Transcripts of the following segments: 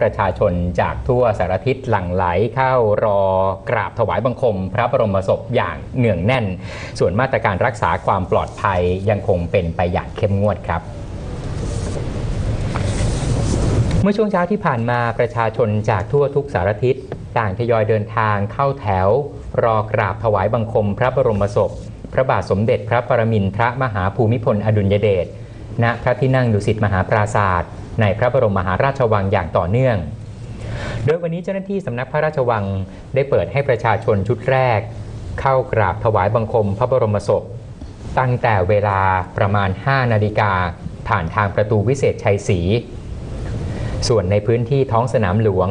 ประชาชนจากทั่วสารทิศหลั่งไหลเข้ารอกราบถวายบังคมพระบรมศพอย่างเนืองแน่นส่วนมาตรการรักษาความปลอดภัยยังคงเป็นไปอย่างเข้มงวดครับเมื่อช่วงเช้าที่ผ่านมาประชาชนจากทั่วทุกสารทิศต่างทยอยเดินทางเข้าแถวรอกราบถวายบังคมพระบรมศพพระบาทสมเด็จพระปรมินทรมหาภูมิพลอดุลยเดชณพระที่นั่งดุสิตมหาปราสาทในพระบรมมหาราชวังอย่างต่อเนื่องโดยวันนี้เจ้าหน้าที่สำนักพระราชวังได้เปิดให้ประชาชนชุดแรกเข้ากราบถวายบังคมพระบรมศพตั้งแต่เวลาประมาณ 5 นาฬิกาผ่านทางประตูวิเศษชัยศรีส่วนในพื้นที่ท้องสนามหลวง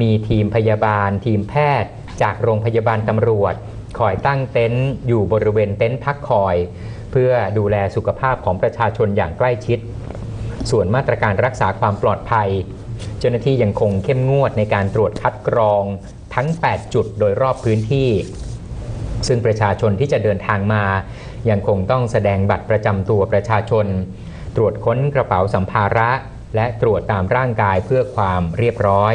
มีทีมพยาบาลทีมแพทย์จากโรงพยาบาลตำรวจคอยตั้งเต็นท์อยู่บริเวณเต็นท์พักคอยเพื่อดูแลสุขภาพของประชาชนอย่างใกล้ชิดส่วนมาตรการรักษาความปลอดภัยเจ้าหน้าที่ยังคงเข้มงวดในการตรวจคัดกรองทั้ง 8 จุดโดยรอบพื้นที่ซึ่งประชาชนที่จะเดินทางมายังคงต้องแสดงบัตรประจำตัวประชาชนตรวจค้นกระเป๋าสัมภาระและตรวจตามร่างกายเพื่อความเรียบร้อย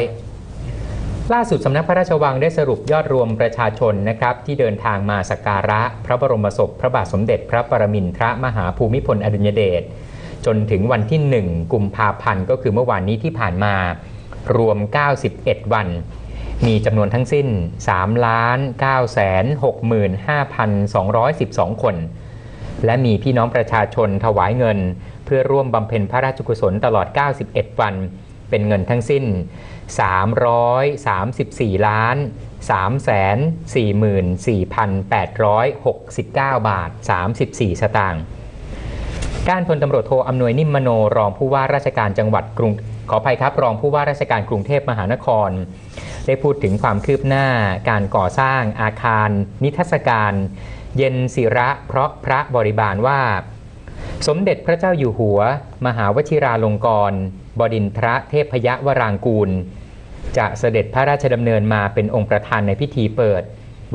ล่าสุดสำนักพระราชวังได้สรุปยอดรวมประชาชนนะครับที่เดินทางมาสักการะพระบรมศพพระบาทสมเด็จพระปรมินทรมหาภูมิพลอดุลยเดชจนถึงวันที่1กุมภาพันธ์ก็คือเมื่อวานนี้ที่ผ่านมารวม91วันมีจำนวนทั้งสิ้น 3,965,212 คนและมีพี่น้องประชาชนถวายเงินเพื่อร่วมบำเพ็ญพระราชกุศลตลอด91วันเป็นเงินทั้งสิ้น334,344,869 บาท 34 สตางค์ด้านพลตำรวจโทอำนวยนิมมโนรองผู้ว่าราชการจังหวัดรองผู้ว่าราชการกรุงเทพมหานครได้พูดถึงความคืบหน้าการก่อสร้างอาคารนิทรรศการเย็นศิระเพราะพระบริบาลว่าสมเด็จพระเจ้าอยู่หัวมหาวชิราลงกรณบดินทรเทพยวรางกูลจะเสด็จพระราชดำเนินมาเป็นองค์ประธานในพิธีเปิด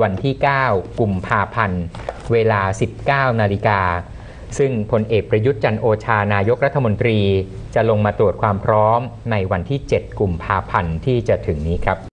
วันที่9กุมภาพันธ์เวลา 19 นาฬิกาซึ่งพลเอกประยุทธ์จันทร์โอชานายกรัฐมนตรีจะลงมาตรวจความพร้อมในวันที่7กุมภาพันธ์ที่จะถึงนี้ครับ